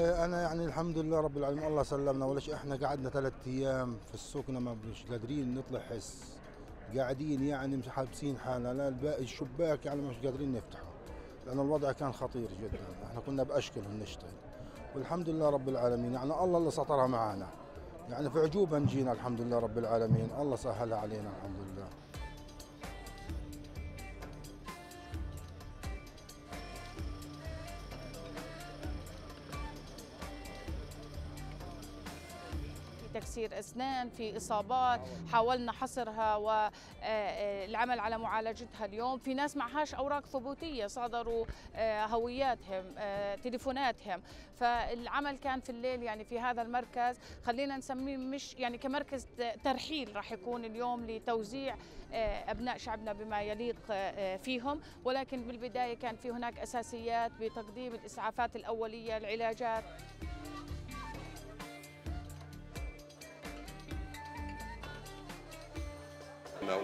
انا يعني الحمد لله رب العالمين، الله سلمنا. وليش احنا قعدنا 3 ايام في السكنه ما مش قادرين نطلع حس، قاعدين يعني مش حابسين حالنا، لا الباقي الشباك يعني مش قادرين نفتحه لان الوضع كان خطير جدا. احنا كنا باشكل النشطين والحمد لله رب العالمين، يعني الله اللي سطرها معانا، يعني في عجوبه نجينا الحمد لله رب العالمين، الله سهلها علينا الحمد لله. تكسير أسنان، في إصابات حاولنا حصرها والعمل على معالجتها. اليوم في ناس معهاش أوراق ثبوتية، صادروا هوياتهم، تليفوناتهم، فالعمل كان في الليل يعني في هذا المركز. خلينا نسميه مش يعني كمركز ترحيل، راح يكون اليوم لتوزيع أبناء شعبنا بما يليق فيهم، ولكن بالبداية كان في هناك أساسيات بتقديم الإسعافات الأولية، العلاجات.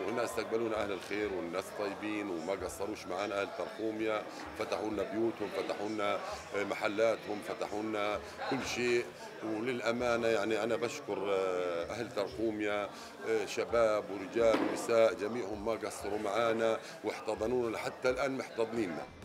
وهنا استقبلونا أهل الخير والناس طيبين وما قصروش معنا. أهل ترخوميا فتحوا لنا بيوتهم، فتحوا لنا محلاتهم، فتحوا لنا كل شيء. وللأمانة يعني أنا بشكر أهل ترخوميا، شباب ورجال ونساء جميعهم ما قصروا معنا واحتضنونا، حتى الآن محتضنيننا.